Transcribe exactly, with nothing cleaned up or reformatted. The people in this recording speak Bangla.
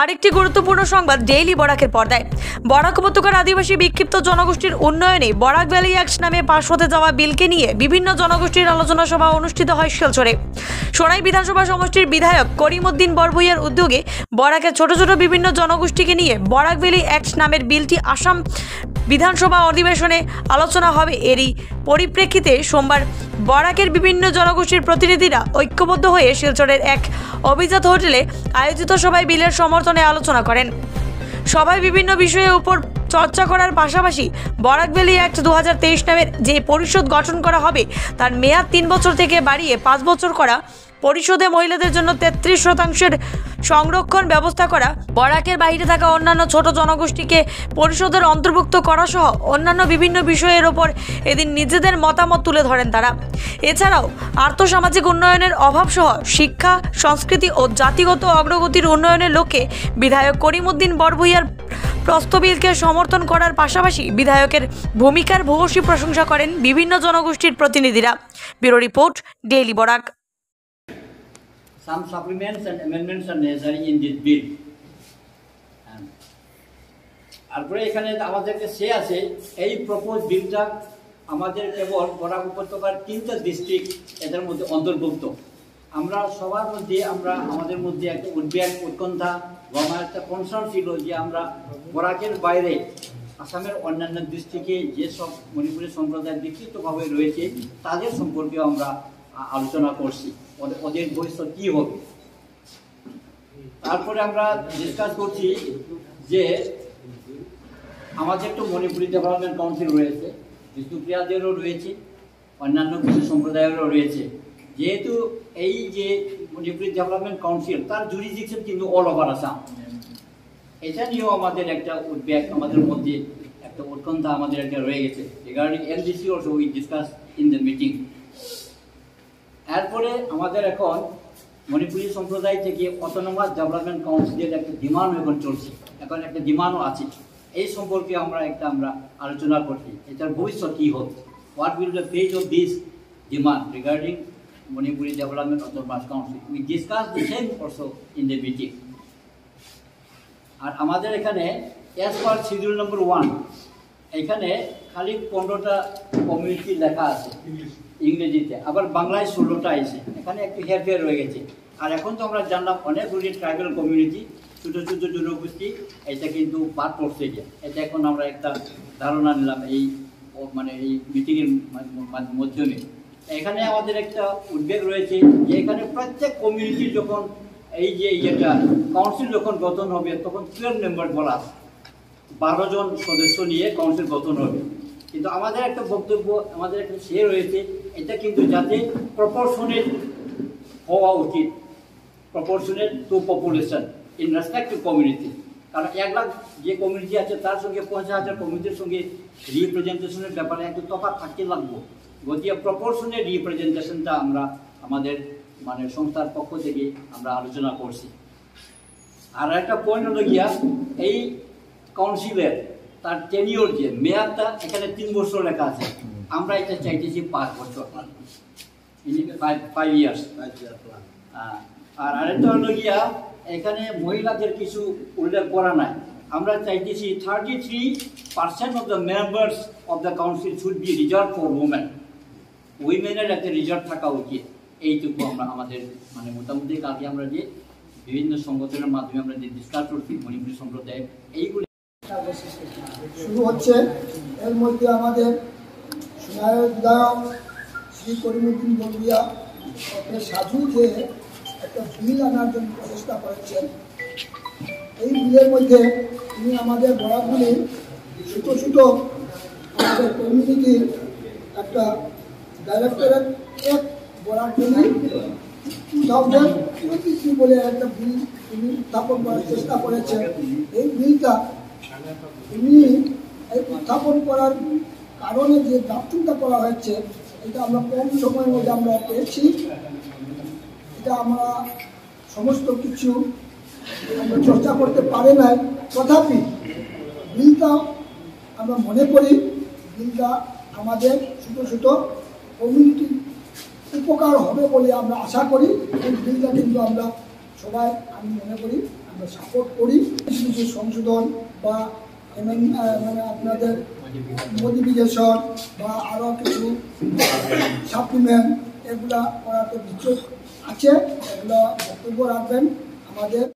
আরেকটি গুরুত্বপূর্ণ সংবাদ ডেইলি বরাকের পর্দায়। বরাক উপত্যকার আদিবাসী বিক্ষিপ্ত জনগোষ্ঠীর উন্নয়নে বরাক ভ্যালি অ্যাক্ট নামে পাশ হতে যাওয়া বিলকে নিয়ে বিভিন্ন জনগোষ্ঠীর আলোচনা সভা অনুষ্ঠিত হয় শিলচরে। সোনাই বিধানসভা সমষ্টির বিধায়ক করিম উদ্দিন বরবুইয়ার উদ্যোগে বরাকের ছোট ছোট বিভিন্ন জনগোষ্ঠীকে নিয়ে বরাক ভ্যালি অ্যাক্ট নামের বিলটি আসাম বিধানসভা অধিবেশনে আলোচনা হবে। এরই পরিপ্রেক্ষিতে সোমবার বরাকের বিভিন্ন জনগোষ্ঠীর প্রতিনিধিরা ঐক্যবদ্ধ হয়ে শিলচরের এক অভিজাত হোটেলে আয়োজিত সভায় বিলের সমর্থনে আলোচনা করেন। সভায় বিভিন্ন বিষয়ের উপর চর্চা করার পাশাপাশি বরাক ভ্যালি অ্যাক্ট দু হাজার তেইশ নামের যে পরিষদ গঠন করা হবে তার মেয়াদ তিন বছর থেকে বাড়িয়ে পাঁচ বছর করা, পরিষদে মহিলাদের জন্য তেত্রিশ শতাংশের সংরক্ষণ ব্যবস্থা করা, বরাকের বাইরে থাকা অন্যান্য ছোট জনগোষ্ঠীকে পরিষদের অন্তর্ভুক্ত করা সহ অন্যান্য বিভিন্ন বিষয়ের ওপর এদিন নিজেদের মতামত তুলে ধরেন তারা। এছাড়াও আর্থসামাজিক উন্নয়নের অভাবসহ শিক্ষা, সংস্কৃতি ও জাতিগত অগ্রগতির উন্নয়নের লক্ষ্যে বিধায়ক করিম উদ্দিন বরভুইয়ার প্রস্তাবিলকে সমর্থন করার পাশাপাশি বিধায়কের ভূমিকার ভূয়সী প্রশংসা করেন বিভিন্ন জনগোষ্ঠীর প্রতিনিধিরা। Bureau report, daily Barak. Some supplements and amendments are necessary in this bill. আর পরে এখানে আমাদের যে সে আছে এই প্রপোজ বিলটা আমাদের কেবল বরাক উপত্যকার তিনটা ডিস্ট্রিক্ট এদের মধ্যে অন্তর্ভুক্ত। আমরা সবার মধ্যে আমরা আমাদের মধ্যে একটা উদ্বেগ, উৎকণ্ঠা বা আমার একটা কনসার্ন ছিল যে আমরা বরাকের বাইরে আসামের অন্যান্য ডিস্ট্রিক্টে যেসব মণিপুরী সম্প্রদায় বিক্ষিপ্তভাবে রয়েছে তাদের সম্পর্কে আমরা আলোচনা করছি, ওদের ভবিষ্যৎ কী হবে। তারপরে আমরা ডিসকাস করছি যে আমাদের তো মণিপুরি ডেভেলপমেন্ট কাউন্সিল রয়েছে, বিষ্ণুপ্রিয়াদেরও রয়েছে, অন্যান্য কিছু সম্প্রদায়েরও রয়েছে। যেহেতু এই যে মণিপুরি ডেভেলপমেন্ট কাউন্সিল তার জুরিডিকশন কিন্তু অল ওভার আসাম, এটা নিয়েও আমাদের একটা উদ্বেগ, আমাদের মধ্যে একটা উৎকণ্ঠা আমাদের একটা রয়ে গেছে। Regarding LDC also we discuss in the meeting. এরপরে আমাদের এখন মণিপুরি সম্প্রদায় থেকে অটোনমাস ডেভেলপমেন্ট কাউন্সিলের একটা ডিমান্ড এখন চলছে, এখন একটা ডিমান্ডও আছে। এই সম্পর্কে আমরা একটা আমরা আলোচনা করছি, এটার ভবিষ্যৎ কী হবে, what will the phase of this demand regarding Manipuri development autonomous council. We discuss the same also in the meeting. আর আমাদের এখানে as per schedule number one এখানে খালি পনেরোটা কমিউনিটি লেখা আছে ইংরেজিতে, আবার বাংলায় ষোলোটা আছে, এখানে একটু হেরফের হয়ে গেছে। আর এখন তো আমরা জানলাম অনেকগুলি ট্রাইবাল কমিউনিটি, ছোটো ছোটো জনগোষ্ঠী, এটা কিন্তু বাদ পড়ছে গিয়ে। এটা এখন আমরা একটা ধারণা নিলাম এই মানে এই মিটিংয়ের মাধ্যমে। এখানে আমাদের একটা উদ্বেগ রয়েছে যে এখানে প্রত্যেক কমিউনিটির যখন এই যে ইয়েটা কাউন্সিল যখন গঠন হবে তখন টুয়েলভ মেম্বার বলা আছে, বারো জন সদস্য নিয়ে কাউন্সিল গঠন হবে। কিন্তু আমাদের একটা বক্তব্য, আমাদের একটা সে রয়েছে, এটা কিন্তু যাতে প্রপোর্শনেট হওয়া উচিত, proportionate to population in respect to community. কারণ এক লাখ যে কমিউনিটি আছে তার সঙ্গে পঞ্চাশ হাজার কমিউনিটির সঙ্গে রিপ্রেজেন্টেশনের ব্যাপারে একটু তফাৎ থাকতে লাগবো। গতিকে প্রপোর্শনেট রিপ্রেজেন্টেশনটা আমরা আমাদের মানে সংস্থার পক্ষ থেকে আমরা আলোচনা করছি। আর একটা পয়েন্ট হলো গিয়া এই কাউন্সিলের তার টেনিওর যে মেয়াদটা এখানে তিন বছর লেখা আছে, আমরা এটা চাইতেছি পাঁচ বছর, ফাইভ ইয়ার্স। আর আরেকটা হলো গিয়া এখানে মহিলাদের কিছু উল্লেখ করা নাই, আমরা চাইতেছি thirty three percent of the members of the council should be reserve for women, উইমেনের একটা রিজার্ভ থাকা উচিত। এইটুকু আমরা আমাদের মানে মোটামুটি কালকে আমরা যে বিভিন্ন সংগঠনের মাধ্যমে আমরা যে ডিসকাস করছি মণিপুরি সম্প্রদায়ের এইগুলি শুরু হচ্ছে। এর মধ্যে আমাদের সোনাইয়ের বিধায়ক শ্রী করিম উদ্দিন বরবুইয়া সাধু যে একটা বিল আনার জন্য প্রচেষ্টা করেছেন। এই বিলের মধ্যে তিনি আমাদের বরাকগুলি ছোটো ছোটো আমাদের কমিউনিটির একটা ডাইরেক্টরেট এক বরাকগুলি টু থাউজেন্ড টোয়েন্টি থ্রি বলে একটা বিল তিনি উত্থাপন করার চেষ্টা করেছেন। এই বিলটা তিনি এই উত্থাপন করার কারণে যে ড্রাফটিংটা করা হয়েছে এটা আমরা কম সময়ের মধ্যে আমরা পেয়েছি। এটা আমরা সমস্ত কিছু আমরা চর্চা করতে পারি নাই, তথাপি বিলটা আমরা মনে করি বিলটা আমাদের ছোটো ছোটো কমিউনিটির উপকার হবে বলে আমরা আশা করি। এই বিলটা কিন্তু আমরা সবাই আমি মনে করি আমরা সাপোর্ট করি। কিছু কিছু সংশোধন বা মানে আপনাদের মডিফিকেশন বা আরও কিছু সাপ্লিমেন্ট এগুলা করার তো বিচ্ছুক আছে, এগুলো বক্তব্য রাখবেন আমাদের।